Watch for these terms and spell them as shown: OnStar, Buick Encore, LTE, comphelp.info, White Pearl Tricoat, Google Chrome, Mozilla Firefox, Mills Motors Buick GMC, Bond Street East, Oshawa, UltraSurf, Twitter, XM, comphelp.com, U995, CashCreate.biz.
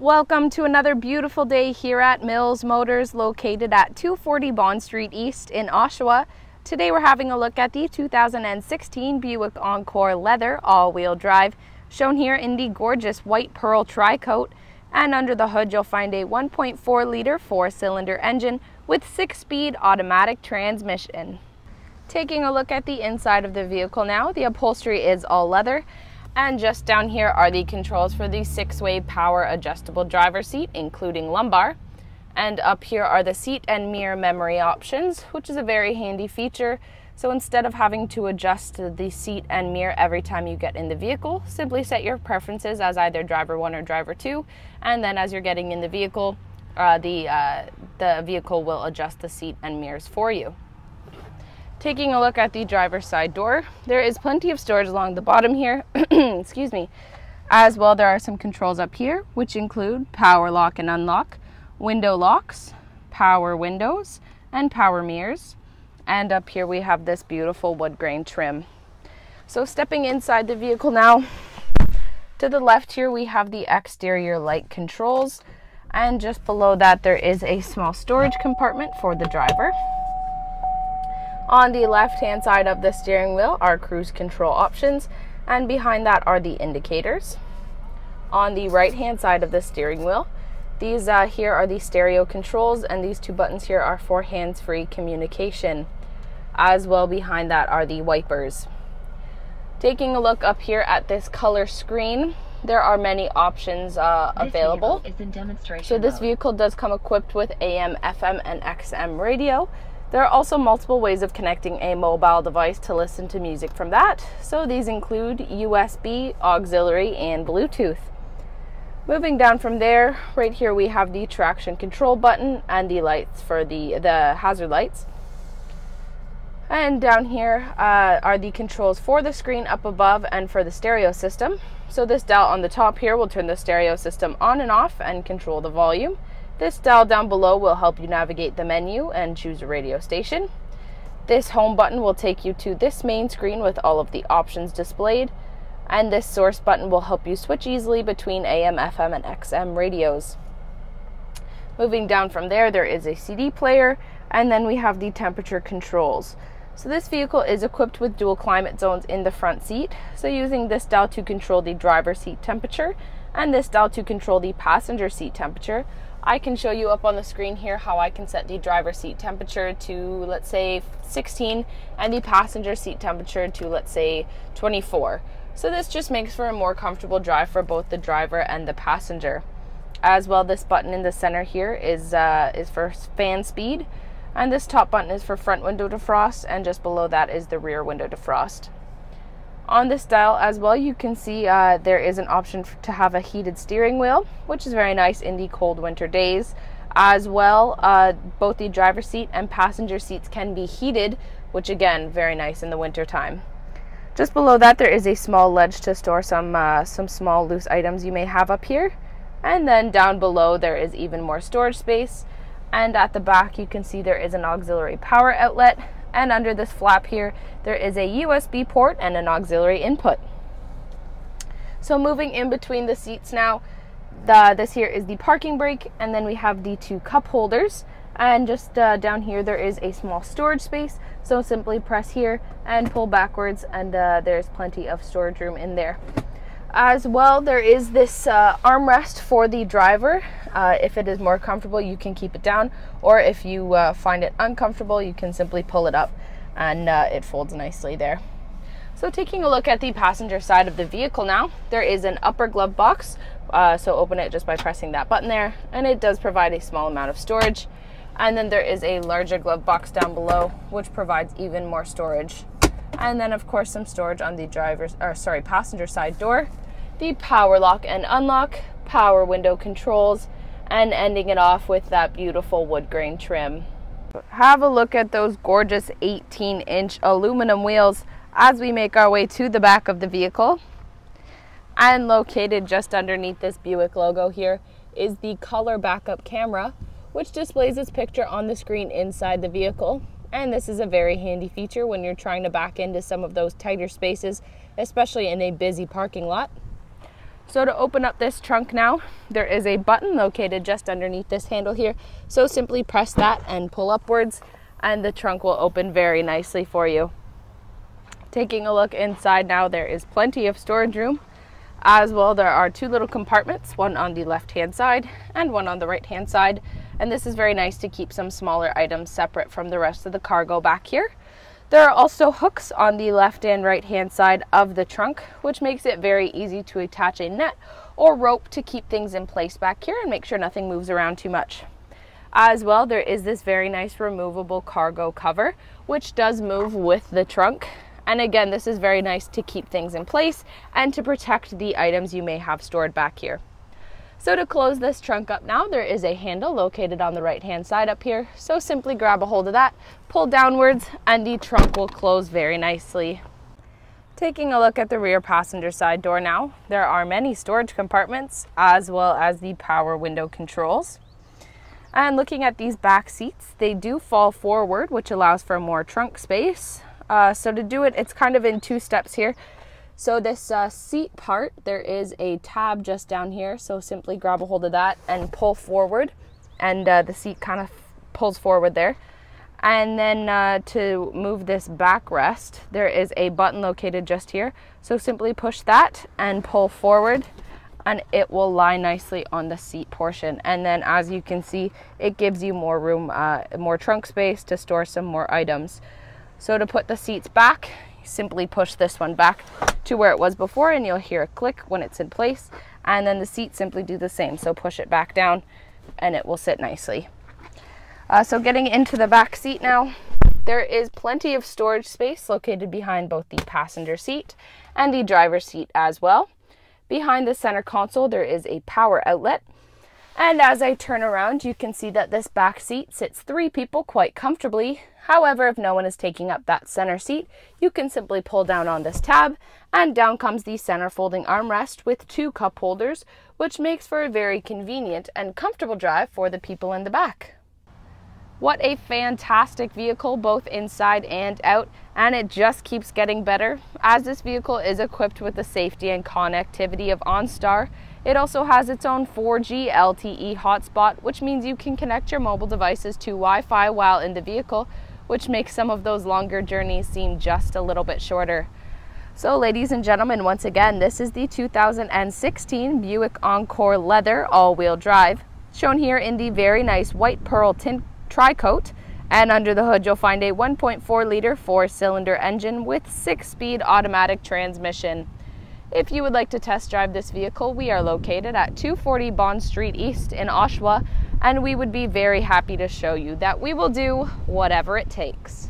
Welcome to another beautiful day here at Mills Motors, located at 240 Bond Street East in Oshawa. Today we're having a look at the 2016 Buick Encore Leather all-wheel drive, shown here in the gorgeous White Pearl Tricoat. And under the hood you'll find a 1.4-liter four-cylinder engine with six-speed automatic transmission. Taking a look at the inside of the vehicle now, the upholstery is all leather. And just down here are the controls for the six-way power adjustable driver's seat, including lumbar. And up here are the seat and mirror memory options, which is a very handy feature. So instead of having to adjust the seat and mirror every time you get in the vehicle, simply set your preferences as either driver 1 or driver 2. And then as you're getting in the vehicle, the vehicle will adjust the seat and mirrors for you. Taking a look at the driver's side door, there is plenty of storage along the bottom here, excuse me. As well, there are some controls up here, which include power lock and unlock, window locks, power windows, and power mirrors. And up here we have this beautiful wood grain trim. So stepping inside the vehicle now, to the left here we have the exterior light controls, and just below that there is a small storage compartment for the driver. On the left-hand side of the steering wheel are cruise control options, and behind that are the indicators. On the right-hand side of the steering wheel, these here are the stereo controls, and these two buttons here are for hands-free communication. As well, behind that are the wipers. Taking a look up here at this color screen, there are many options available. So this vehicle does come equipped with AM, FM, and XM radio. There are also multiple ways of connecting a mobile device to listen to music from that, so these include USB, auxiliary, and Bluetooth. Moving down from there, right here we have the traction control button and the lights for the hazard lights. And down here are the controls for the screen up above and for the stereo system. So this dial on the top here will turn the stereo system on and off and control the volume. This dial down below will help you navigate the menu and choose a radio station. This home button will take you to this main screen with all of the options displayed. And this source button will help you switch easily between AM, FM, and XM radios. Moving down from there, there is a CD player, and then we have the temperature controls. So this vehicle is equipped with dual climate zones in the front seat. So using this dial to control the driver's seat temperature and this dial to control the passenger seat temperature. I can show you up on the screen here how I can set the driver's seat temperature to, let's say, 16 and the passenger seat temperature to, let's say, 24. So this just makes for a more comfortable drive for both the driver and the passenger. As well, this button in the center here is for fan speed, and this top button is for front window defrost, and just below that is the rear window defrost. On this dial as well, you can see there is an option to have a heated steering wheel, which is very nice in the cold winter days. As well, both the driver's seat and passenger seats can be heated, which again, very nice in the winter time. Just below that, there is a small ledge to store some small loose items you may have up here. And then down below, there is even more storage space. And at the back, you can see there is an auxiliary power outlet. And under this flap here, there is a USB port and an auxiliary input. So moving in between the seats now, this here is the parking brake, and then we have the two cup holders. And just down here, there is a small storage space. So simply press here and pull backwards, and there's plenty of storage room in there. As well, there is this armrest for the driver. If it is more comfortable, you can keep it down, or if you find it uncomfortable, you can simply pull it up, and it folds nicely there. So taking a look at the passenger side of the vehicle now, there is an upper glove box, so open it just by pressing that button there, and it does provide a small amount of storage. And then there is a larger glove box down below, which provides even more storage. And then of course some storage on the passenger side door, the power lock and unlock, power window controls, and ending it off with that beautiful wood grain trim. Have a look at those gorgeous 18-inch aluminum wheels as we make our way to the back of the vehicle. And located just underneath this Buick logo here is the color backup camera, which displays its picture on the screen inside the vehicle. And this is a very handy feature when you're trying to back into some of those tighter spaces, especially in a busy parking lot. So to open up this trunk now, there is a button located just underneath this handle here. So simply press that and pull upwards, and the trunk will open very nicely for you. Taking a look inside now, there is plenty of storage room. As well, there are two little compartments, one on the left-hand side and one on the right-hand side. And this is very nice to keep some smaller items separate from the rest of the cargo back here. There are also hooks on the left and right-hand side of the trunk, which makes it very easy to attach a net or rope to keep things in place back here and make sure nothing moves around too much. As well, there is this very nice removable cargo cover, which does move with the trunk. And again, this is very nice to keep things in place and to protect the items you may have stored back here. So to close this trunk up now, there is a handle located on the right-hand side up here. So simply grab a hold of that, pull downwards, and the trunk will close very nicely. Taking a look at the rear passenger side door now, there are many storage compartments as well as the power window controls. And looking at these back seats, they do fall forward, which allows for more trunk space. So to do it, it's kind of in two steps here. So this seat part, there is a tab just down here. So simply grab a hold of that and pull forward, and the seat kind of pulls forward there. And then to move this backrest, there is a button located just here. So simply push that and pull forward, and it will lie nicely on the seat portion. And then as you can see, it gives you more room, more trunk space to store some more items. So to put the seats back, simply push this one back to where it was before, and you'll hear a click when it's in place. And then the seat, simply do the same. So push it back down and it will sit nicely. So getting into the back seat now, there is plenty of storage space located behind both the passenger seat and the driver's seat as well. Behind the center console, there is a power outlet. And as I turn around, you can see that this back seat sits three people quite comfortably. However, if no one is taking up that center seat, you can simply pull down on this tab, and down comes the center folding armrest with two cup holders, which makes for a very convenient and comfortable drive for the people in the back. What a fantastic vehicle, both inside and out, and it just keeps getting better. As this vehicle is equipped with the safety and connectivity of OnStar, it also has its own 4G LTE hotspot, which means you can connect your mobile devices to Wi-Fi while in the vehicle, which makes some of those longer journeys seem just a little bit shorter. So ladies and gentlemen, once again, this is the 2016 Buick Encore Leather all-wheel drive, shown here in the very nice White Pearl Tricoat, and under the hood you'll find a 1.4 liter four-cylinder engine with six-speed automatic transmission. If you would like to test drive this vehicle, we are located at 240 Bond Street East in Oshawa, and we would be very happy to show you that we will do whatever it takes.